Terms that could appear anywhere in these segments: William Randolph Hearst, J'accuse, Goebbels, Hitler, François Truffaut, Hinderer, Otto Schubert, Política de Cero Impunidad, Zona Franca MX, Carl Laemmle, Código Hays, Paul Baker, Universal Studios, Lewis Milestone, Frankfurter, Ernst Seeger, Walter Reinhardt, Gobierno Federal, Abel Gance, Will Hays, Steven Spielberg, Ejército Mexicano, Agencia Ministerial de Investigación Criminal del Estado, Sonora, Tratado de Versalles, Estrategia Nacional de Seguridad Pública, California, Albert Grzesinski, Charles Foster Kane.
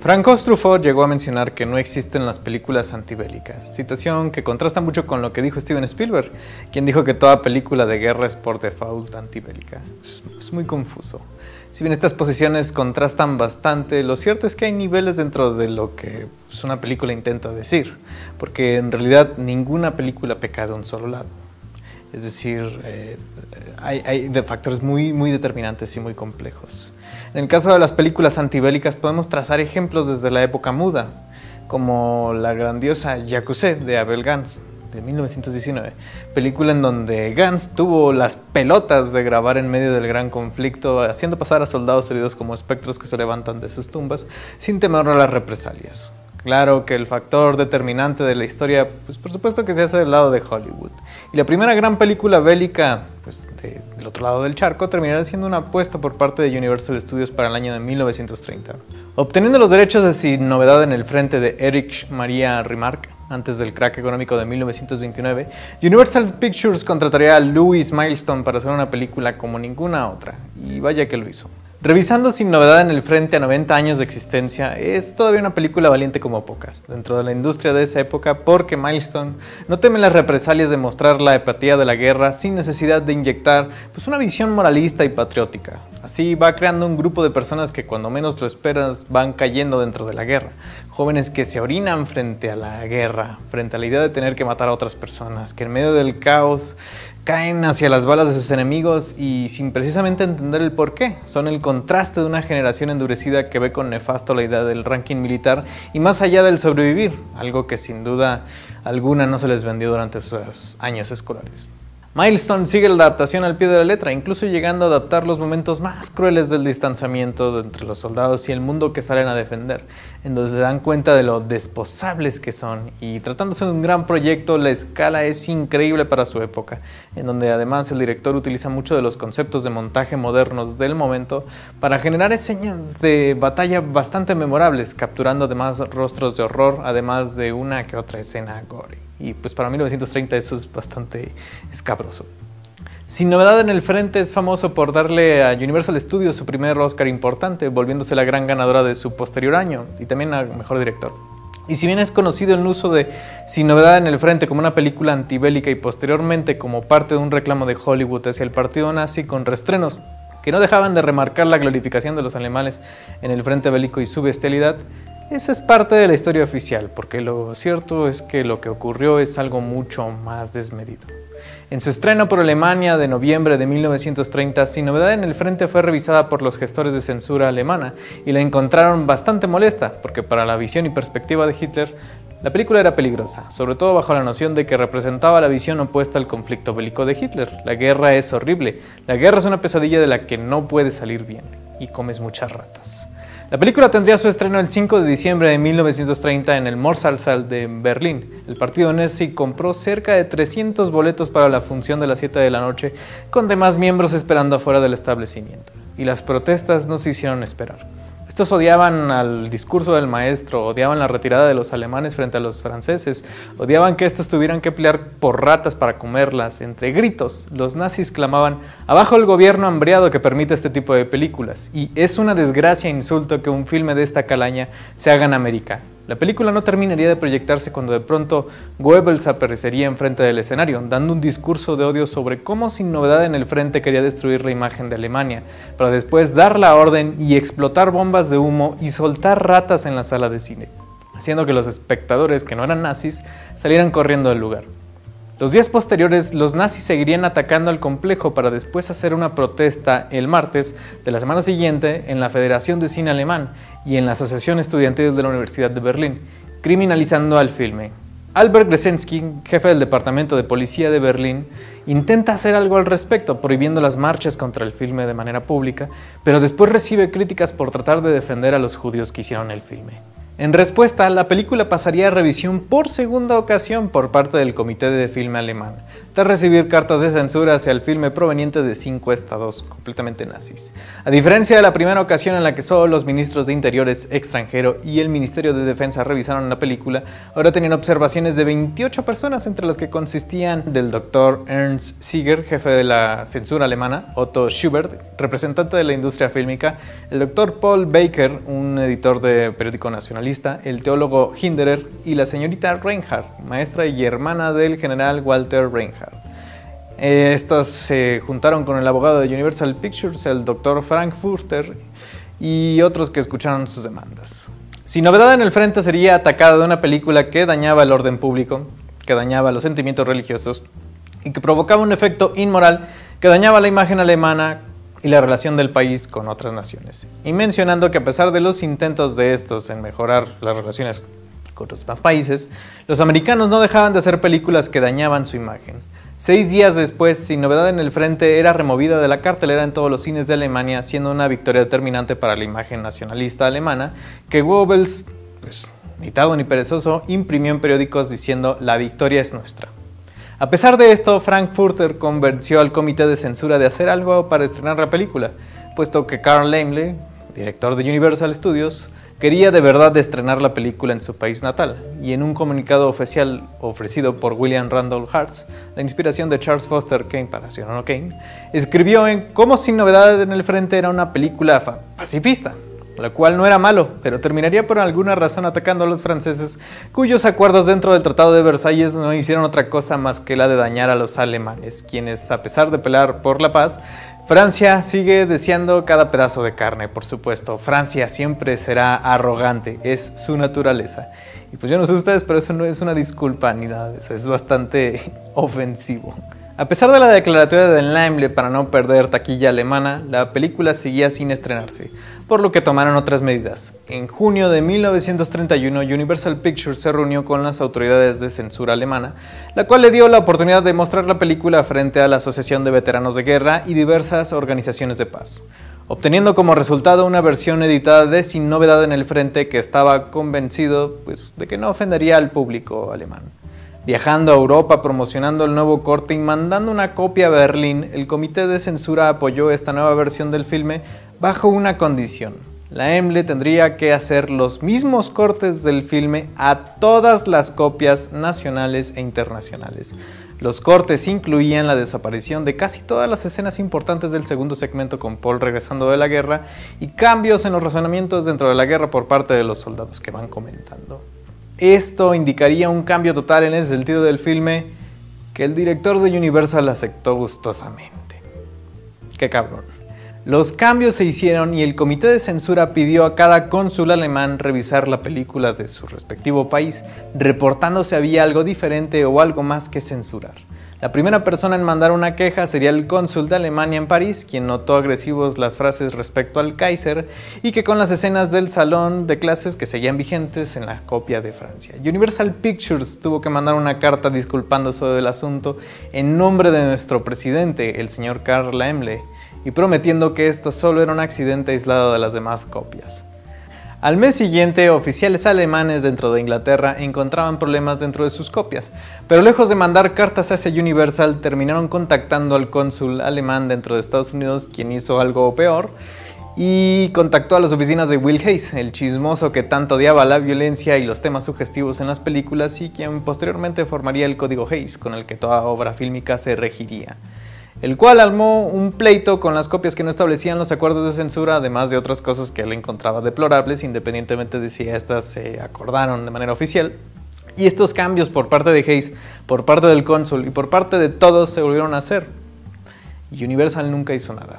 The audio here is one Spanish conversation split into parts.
François Truffaut llegó a mencionar que no existen las películas antibélicas, situación que contrasta mucho con lo que dijo Steven Spielberg, quien dijo que toda película de guerra es por default antibélica. Es muy confuso. Si bien estas posiciones contrastan bastante, lo cierto es que hay niveles dentro de lo que una película intenta decir, porque en realidad ninguna película peca de un solo lado. Es decir, hay factores muy determinantes y muy complejos. En el caso de las películas antibélicas podemos trazar ejemplos desde la época muda, como la grandiosa J'accuse de Abel Gance, de 1919, película en donde Gance tuvo las pelotas de grabar en medio del gran conflicto, haciendo pasar a soldados heridos como espectros que se levantan de sus tumbas, sin temor a las represalias. Claro que el factor determinante de la historia, pues por supuesto que se hace del lado de Hollywood. Y la primera gran película bélica, pues del otro lado del charco, terminará siendo una apuesta por parte de Universal Studios para el año de 1930. Obteniendo los derechos de Sin novedad en el frente de Erich Maria Remarque, antes del crack económico de 1929, Universal Pictures contrataría a Lewis Milestone para hacer una película como ninguna otra, y vaya que lo hizo. Revisando Sin novedad en el frente a 90 años de existencia, es todavía una película valiente como pocas dentro de la industria de esa época, porque Milestone no teme las represalias de mostrar la apatía de la guerra sin necesidad de inyectar una visión moralista y patriótica. Así va creando un grupo de personas que cuando menos lo esperas van cayendo dentro de la guerra. Jóvenes que se orinan frente a la guerra, frente a la idea de tener que matar a otras personas, que en medio del caos caen hacia las balas de sus enemigos y sin precisamente entender el porqué. Son el contraste de una generación endurecida que ve con nefasto la idea del ranking militar y más allá del sobrevivir, algo que sin duda alguna no se les vendió durante sus años escolares. Milestone sigue la adaptación al pie de la letra, incluso llegando a adaptar los momentos más crueles del distanciamiento entre los soldados y el mundo que salen a defender, en donde se dan cuenta de lo desposables que son, y tratándose de un gran proyecto, la escala es increíble para su época, en donde además el director utiliza mucho de los conceptos de montaje modernos del momento para generar escenas de batalla bastante memorables, capturando además rostros de horror, además de una que otra escena gore. Y pues para 1930 eso es bastante escabroso. Sin novedad en el frente es famoso por darle a Universal Studios su primer Oscar importante, volviéndose la gran ganadora de su posterior año y también a mejor director. Y si bien es conocido el uso de Sin novedad en el frente como una película antibélica y posteriormente como parte de un reclamo de Hollywood hacia el partido nazi con reestrenos que no dejaban de remarcar la glorificación de los alemanes en el frente bélico y su bestialidad, esa es parte de la historia oficial, porque lo cierto es que lo que ocurrió es algo mucho más desmedido. En su estreno por Alemania de noviembre de 1930, Sin novedad en el frente fue revisada por los gestores de censura alemana y la encontraron bastante molesta, porque para la visión y perspectiva de Hitler, la película era peligrosa, sobre todo bajo la noción de que representaba la visión opuesta al conflicto bélico de Hitler. La guerra es horrible, la guerra es una pesadilla de la que no puedes salir bien y comes muchas ratas. La película tendría su estreno el 5 de diciembre de 1930 en el Morssaal de Berlín. El partido nazi compró cerca de 300 boletos para la función de las 7 de la noche, con demás miembros esperando afuera del establecimiento. Y las protestas no se hicieron esperar. Estos odiaban al discurso del maestro, odiaban la retirada de los alemanes frente a los franceses, odiaban que estos tuvieran que pelear por ratas para comerlas. Entre gritos, los nazis clamaban: "Abajo el gobierno hambriado que permite este tipo de películas", y es una desgracia e insulto que un filme de esta calaña se haga en América. La película no terminaría de proyectarse cuando de pronto Goebbels aparecería enfrente del escenario, dando un discurso de odio sobre cómo Sin novedad en el frente quería destruir la imagen de Alemania, para después dar la orden y explotar bombas de humo y soltar ratas en la sala de cine, haciendo que los espectadores que no eran nazis salieran corriendo del lugar. Los días posteriores, los nazis seguirían atacando al complejo para después hacer una protesta el martes de la semana siguiente en la Federación de Cine Alemán y en la Asociación Estudiantil de la Universidad de Berlín, criminalizando al filme. Albert Grzesinski, jefe del Departamento de Policía de Berlín, intenta hacer algo al respecto, prohibiendo las marchas contra el filme de manera pública, pero después recibe críticas por tratar de defender a los judíos que hicieron el filme. En respuesta, la película pasaría a revisión por segunda ocasión por parte del Comité de Filme Alemán, tras recibir cartas de censura hacia el filme proveniente de 5 estados completamente nazis. A diferencia de la primera ocasión en la que solo los ministros de Interiores extranjero y el Ministerio de Defensa revisaron la película, ahora tenían observaciones de 28 personas, entre las que consistían del doctor Ernst Seeger, jefe de la censura alemana, Otto Schubert, representante de la industria fílmica, el doctor Paul Baker, un editor de periódico nacionalista, el teólogo Hinderer y la señorita Reinhardt, maestra y hermana del general Walter Reinhardt. Estos se juntaron con el abogado de Universal Pictures, el doctor Frankfurter, y otros que escucharon sus demandas. Sin novedad en el frente sería atacada de una película que dañaba el orden público, que dañaba los sentimientos religiosos y que provocaba un efecto inmoral que dañaba la imagen alemana y la relación del país con otras naciones, y mencionando que a pesar de los intentos de estos en mejorar las relaciones con los demás países, los americanos no dejaban de hacer películas que dañaban su imagen. 6 días después, Sin novedad en el frente era removida de la cartelera en todos los cines de Alemania, siendo una victoria determinante para la imagen nacionalista alemana, que Goebbels, ni tardo ni perezoso, imprimió en periódicos diciendo «La victoria es nuestra». A pesar de esto, Frankfurter convenció al comité de censura de hacer algo para estrenar la película, puesto que Carl Laemmle, director de Universal Studios, quería de verdad estrenar la película en su país natal, y en un comunicado oficial ofrecido por William Randolph Hearst, la inspiración de Charles Foster Kane para Sin novedad en el frente, escribió en cómo Sin novedad en el frente era una película pacifista, lo cual no era malo, pero terminaría por alguna razón atacando a los franceses, cuyos acuerdos dentro del Tratado de Versalles no hicieron otra cosa más que la de dañar a los alemanes, quienes, a pesar de pelear por la paz, Francia sigue deseando cada pedazo de carne, por supuesto. Francia siempre será arrogante, es su naturaleza. Y pues yo no sé ustedes, pero eso no es una disculpa ni nada de eso, es bastante ofensivo. A pesar de la declaratoria de Laemmle para no perder taquilla alemana, la película seguía sin estrenarse, por lo que tomaron otras medidas. En junio de 1931, Universal Pictures se reunió con las autoridades de censura alemana, la cual le dio la oportunidad de mostrar la película frente a la Asociación de Veteranos de Guerra y diversas organizaciones de paz, obteniendo como resultado una versión editada de Sin novedad en el frente que estaba convencido, de que no ofendería al público alemán. Viajando a Europa promocionando el nuevo corte y mandando una copia a Berlín, el comité de censura apoyó esta nueva versión del filme bajo una condición. Laemmle tendría que hacer los mismos cortes del filme a todas las copias nacionales e internacionales. Los cortes incluían la desaparición de casi todas las escenas importantes del segundo segmento con Paul regresando de la guerra y cambios en los razonamientos dentro de la guerra por parte de los soldados que van comentando. Esto indicaría un cambio total en el sentido del filme que el director de Universal aceptó gustosamente. ¡Qué cabrón! Los cambios se hicieron y el comité de censura pidió a cada cónsul alemán revisar la película de su respectivo país, reportando si había algo diferente o algo más que censurar. La primera persona en mandar una queja sería el cónsul de Alemania en París, quien notó agresivos las frases respecto al Kaiser y que con las escenas del salón de clases que seguían vigentes en la copia de Francia. Universal Pictures tuvo que mandar una carta disculpándose sobre el asunto en nombre de nuestro presidente, el señor Carl Laemmle, y prometiendo que esto solo era un accidente aislado de las demás copias. Al mes siguiente, oficiales alemanes dentro de Inglaterra encontraban problemas dentro de sus copias, pero lejos de mandar cartas hacia Universal, terminaron contactando al cónsul alemán dentro de Estados Unidos, quien hizo algo peor, y contactó a las oficinas de Will Hays, el chismoso que tanto odiaba la violencia y los temas sugestivos en las películas y quien posteriormente formaría el Código Hays, con el que toda obra fílmica se regiría, el cual armó un pleito con las copias que no establecían los acuerdos de censura, además de otras cosas que él encontraba deplorables, independientemente de si estas se acordaron de manera oficial. Y estos cambios por parte de Hays, por parte del cónsul y por parte de todos se volvieron a hacer. Y Universal nunca hizo nada.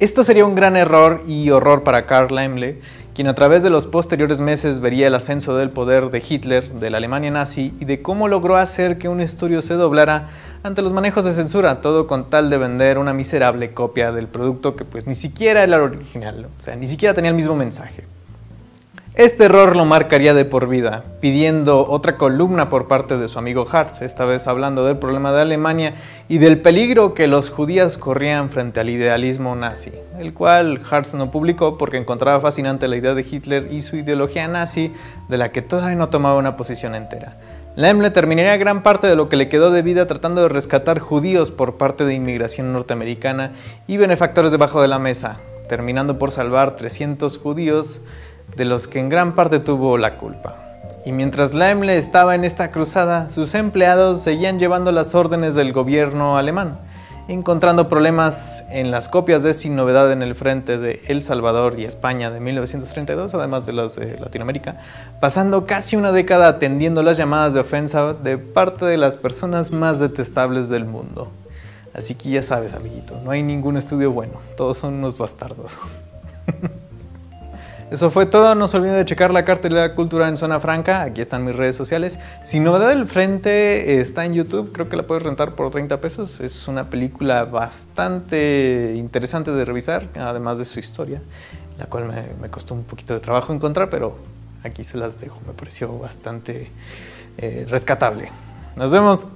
Esto sería un gran error y horror para Carl Laemmle, quien a través de los posteriores meses vería el ascenso del poder de Hitler, de la Alemania nazi y de cómo logró hacer que un estudio se doblara ante los manejos de censura, todo con tal de vender una miserable copia del producto que ni siquiera era el original, o sea, ni siquiera tenía el mismo mensaje. Este error lo marcaría de por vida, pidiendo otra columna por parte de su amigo Hearst, esta vez hablando del problema de Alemania y del peligro que los judíos corrían frente al idealismo nazi, el cual Hearst no publicó porque encontraba fascinante la idea de Hitler y su ideología nazi, de la que todavía no tomaba una posición entera. Laemmle terminaría gran parte de lo que le quedó de vida tratando de rescatar judíos por parte de inmigración norteamericana y benefactores debajo de la mesa, terminando por salvar 300 judíos de los que en gran parte tuvo la culpa. Y mientras Laemmle estaba en esta cruzada, sus empleados seguían llevando las órdenes del gobierno alemán, encontrando problemas en las copias de Sin novedad en el frente de El Salvador y España de 1932, además de las de Latinoamérica, pasando casi una década atendiendo las llamadas de ofensa de parte de las personas más detestables del mundo. Así que ya sabes, amiguito, no hay ningún estudio bueno, todos son unos bastardos. Eso fue todo, no se olviden de checar la cartelera cultural en Zona Franca, aquí están mis redes sociales. Sin novedad del frente está en YouTube, creo que la puedes rentar por 30 pesos, es una película bastante interesante de revisar, además de su historia, la cual me costó un poquito de trabajo encontrar, pero aquí se las dejo, me pareció bastante rescatable. Nos vemos.